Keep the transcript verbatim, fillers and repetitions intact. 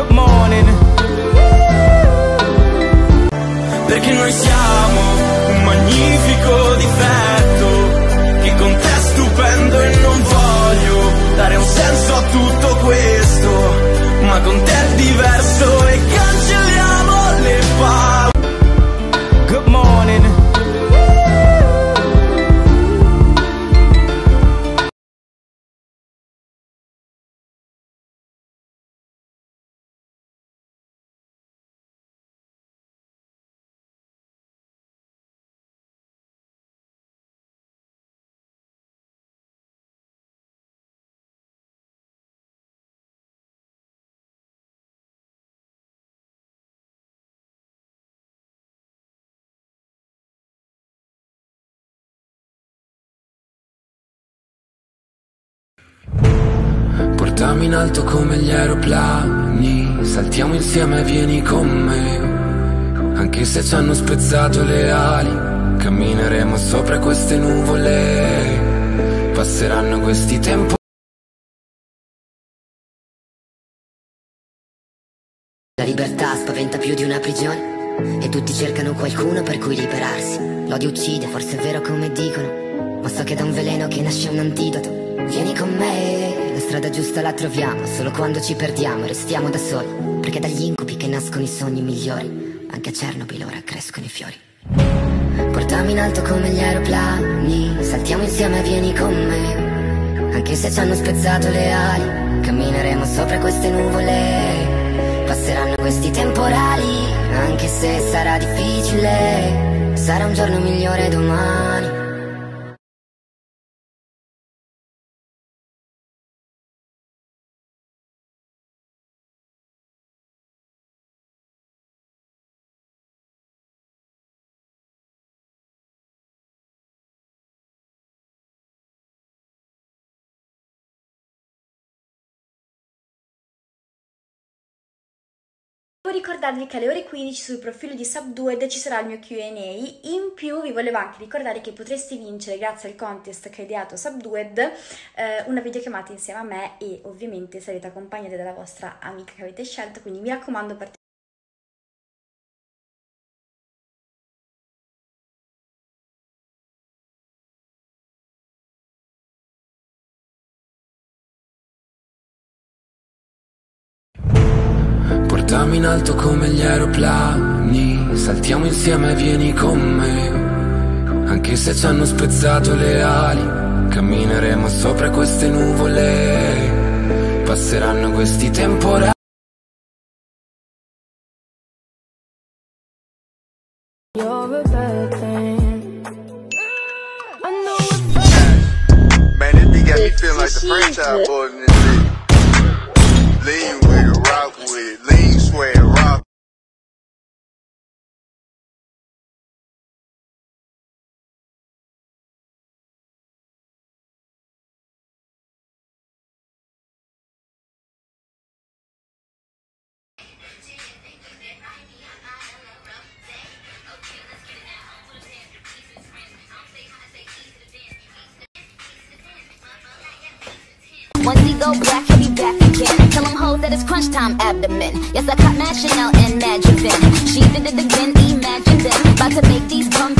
good morning. Perché noi siamo un magnifico difetto che con te è stupendo, e non voglio dare un senso a tutto questo, ma con te è diverso e cancelliamo le paure. Good morning. Portami in alto come gli aeroplani, saltiamo insieme e vieni con me. Anche se ci hanno spezzato le ali, cammineremo sopra queste nuvole. Passeranno questi tempi. La libertà spaventa più di una prigione, e tutti cercano qualcuno per cui liberarsi. L'odio uccide, forse è vero come dicono, ma so che da un veleno che nasce un antidoto. Vieni con me, la strada giusta la troviamo, solo quando ci perdiamo e restiamo da soli. Perché dagli incubi che nascono i sogni migliori, anche a Chernobyl ora crescono i fiori. Portami in alto come gli aeroplani, saltiamo insieme e vieni con me. Anche se ci hanno spezzato le ali, cammineremo sopra queste nuvole. Passeranno questi temporali, anche se sarà difficile, sarà un giorno migliore domani. Ricordarvi che alle ore quindici sul profilo di Subdued ci sarà il mio Q and A. In più vi volevo anche ricordare che potreste vincere, grazie al contest che ha ideato Subdued, eh, una videochiamata insieme a me, e ovviamente sarete accompagnate dalla vostra amica che avete scelto, quindi mi raccomando partecipate. Portami in alto come gli aeroplani, saltiamo insieme e vieni con me. Anche se ci hanno spezzato le ali, cammineremo sopra queste nuvole. Passeranno questi temporali. Once we go black, he'll be back again. Tell them hoes that it's crunch time abdomen. Yes, I caught mad Chanel and mad Javin. She did it again, imagine them. About to make these bums